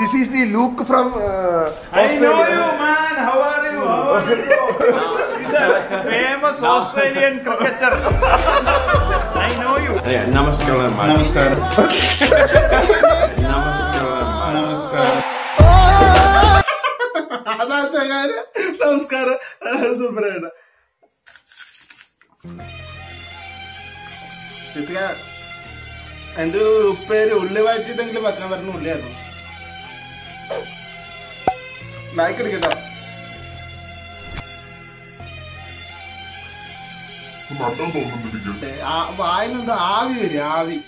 This is the Luke from Australia. I know you, man. How are you? How are you? He's a famous Australian cricketer. I know you. Yeah, namaskaram. Namaskaram. Namaskaram. Namaskaram. That's a guy. Namaskar. Super. This guy. And you pay only by the thing. But never no only. Like it, get up. But I don't know. I know the Avi.